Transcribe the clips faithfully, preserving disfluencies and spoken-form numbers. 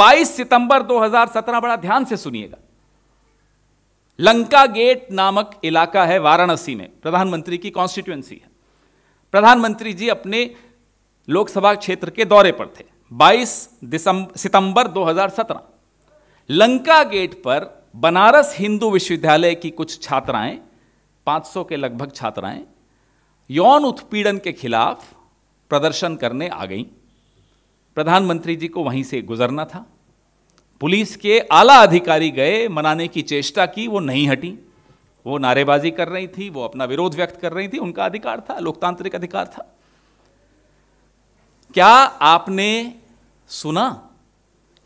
बाईस सितंबर दो हज़ार सत्रह, बड़ा ध्यान से सुनिएगा। लंका गेट नामक इलाका है वाराणसी में, प्रधानमंत्री की कॉन्स्टिट्यूएंसी है। प्रधानमंत्री जी अपने लोकसभा क्षेत्र के दौरे पर थे बाईस सितंबर दो हज़ार सत्रह। लंका गेट पर बनारस हिंदू विश्वविद्यालय की कुछ छात्राएं, पाँच सौ के लगभग छात्राएं, यौन उत्पीड़न के खिलाफ प्रदर्शन करने आ गईं। प्रधानमंत्री जी को वहीं से गुजरना था। पुलिस के आला अधिकारी गए, मनाने की चेष्टा की, वो नहीं हटी। वो नारेबाजी कर रही थी, वो अपना विरोध व्यक्त कर रही थी, उनका अधिकार था, लोकतांत्रिक अधिकार था। क्या आपने सुना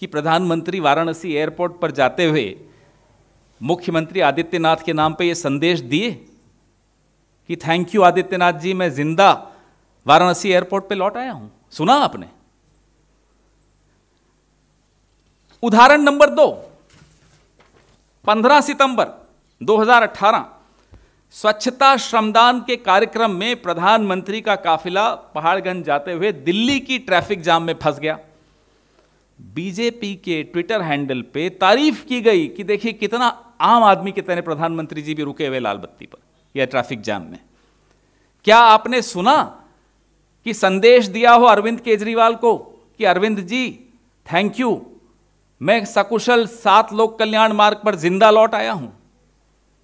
कि प्रधानमंत्री वाराणसी एयरपोर्ट पर जाते हुए मुख्यमंत्री आदित्यनाथ के नाम पे ये संदेश दिए कि थैंक यू आदित्यनाथ जी, मैं जिंदा वाराणसी एयरपोर्ट पे लौट आया हूं? सुना आपने? उदाहरण नंबर दो, पंद्रह सितंबर दो हज़ार अठारह, स्वच्छता श्रमदान के कार्यक्रम में प्रधानमंत्री का काफिला पहाड़गंज जाते हुए दिल्ली की ट्रैफिक जाम में फंस गया। बीजेपी के ट्विटर हैंडल पे तारीफ की गई कि देखिए कितना आम आदमी की तरह प्रधानमंत्री जी भी रुके हुए लाल बत्ती पर या ट्रैफिक जाम में। क्या आपने सुना कि संदेश दिया हो अरविंद केजरीवाल को कि अरविंद जी थैंक यू, मैं सकुशल सात लोक कल्याण मार्ग पर जिंदा लौट आया हूं?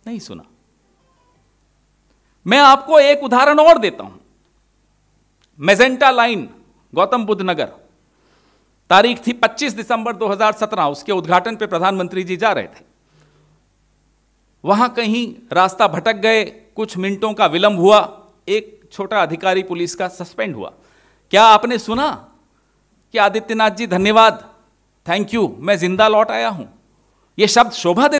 नहीं सुना। मैं आपको एक उदाहरण और देता हूं। मेजेंटा लाइन, गौतम बुद्ध नगर, तारीख थी पच्चीस दिसंबर दो हज़ार सत्रह, उसके उद्घाटन पे प्रधानमंत्री जी जा रहे थे। वहां कहीं रास्ता भटक गए, कुछ मिनटों का विलंब हुआ, एक छोटा अधिकारी पुलिस का सस्पेंड हुआ। क्या आपने सुना कि आदित्यनाथ जी धन्यवाद, थैंक यू, मैं जिंदा लौट आया हूं? यह शब्द शोभा